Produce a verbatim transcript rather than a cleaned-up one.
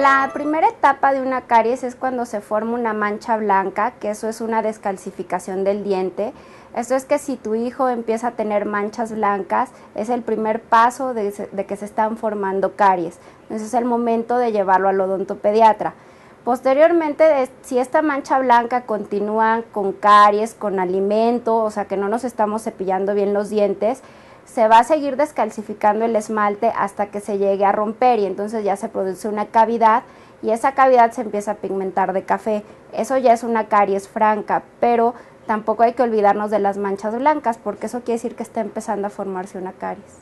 La primera etapa de una caries es cuando se forma una mancha blanca, que eso es una descalcificación del diente. Esto es que si tu hijo empieza a tener manchas blancas, es el primer paso de, de que se están formando caries. Entonces es el momento de llevarlo al odontopediatra. Posteriormente, si esta mancha blanca continúa con caries, con alimento, o sea que no nos estamos cepillando bien los dientes, se va a seguir descalcificando el esmalte hasta que se llegue a romper y entonces ya se produce una cavidad y esa cavidad se empieza a pigmentar de café. Eso ya es una caries franca, pero tampoco hay que olvidarnos de las manchas blancas porque eso quiere decir que está empezando a formarse una caries.